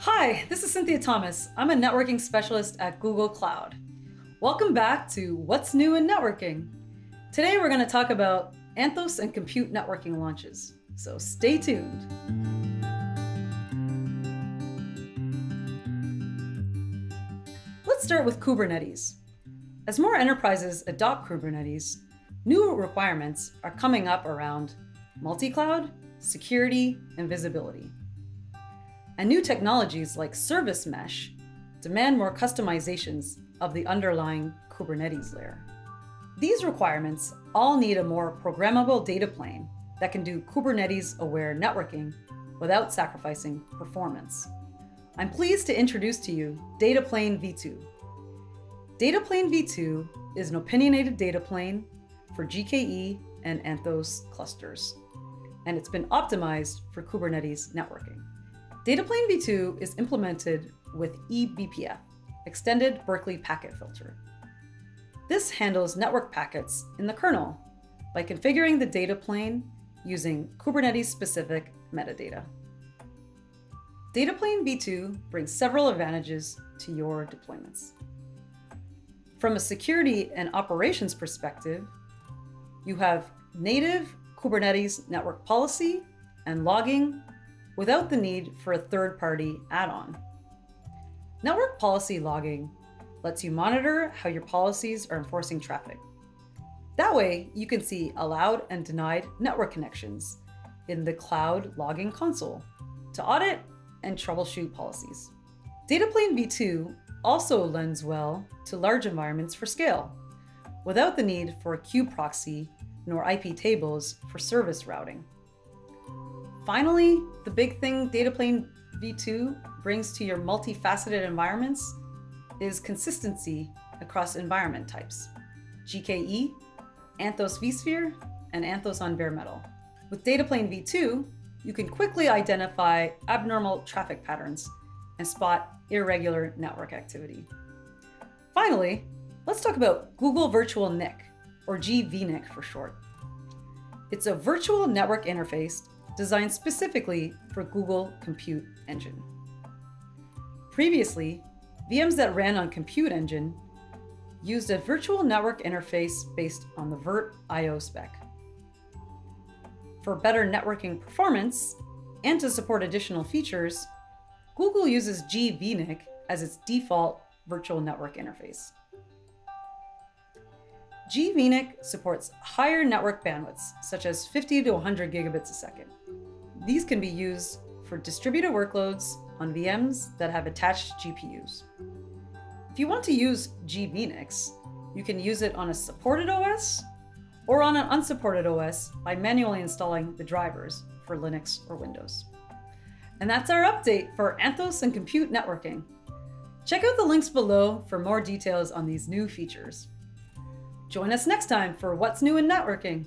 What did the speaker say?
Hi, this is Cynthia Thomas. I'm a networking specialist at Google Cloud. Welcome back to What's New in Networking. Today we're going to talk about Anthos and compute networking launches, so stay tuned. Let's start with Kubernetes. As more enterprises adopt Kubernetes, new requirements are coming up around multi-cloud, security, and visibility. And new technologies like Service Mesh demand more customizations of the underlying Kubernetes layer. These requirements all need a more programmable data plane that can do Kubernetes-aware networking without sacrificing performance. I'm pleased to introduce to you Dataplane V2. Dataplane V2 is an opinionated data plane for GKE and Anthos clusters, and it's been optimized for Kubernetes networking. Dataplane V2 is implemented with eBPF, Extended Berkeley Packet Filter. This handles network packets in the kernel by configuring the data plane using Kubernetes-specific metadata. Dataplane V2 brings several advantages to your deployments. From a security and operations perspective, you have native Kubernetes network policy and logging without the need for a third-party add-on. Network policy logging lets you monitor how your policies are enforcing traffic. That way, you can see allowed and denied network connections in the cloud logging console to audit and troubleshoot policies. Dataplane V2 also lends well to large environments for scale, without the need for a kube proxy nor IP tables for service routing. Finally, the big thing Dataplane V2 brings to your multifaceted environments is consistency across environment types: GKE, Anthos vSphere, and Anthos on bare metal. With Dataplane V2, you can quickly identify abnormal traffic patterns and spot irregular network activity. Finally, let's talk about Google Virtual NIC, or GVNIC for short. It's a virtual network interface designed specifically for Google Compute Engine. Previously, VMs that ran on Compute Engine used a virtual network interface based on the VirtIO spec. For better networking performance and to support additional features, Google uses GVNIC as its default virtual network interface. GVNIC supports higher network bandwidths, such as 50 to 100 gigabits a second. These can be used for distributed workloads on VMs that have attached GPUs. If you want to use GVNICs, you can use it on a supported OS or on an unsupported OS by manually installing the drivers for Linux or Windows. And that's our update for Anthos and compute networking. Check out the links below for more details on these new features. Join us next time for What's New in Networking.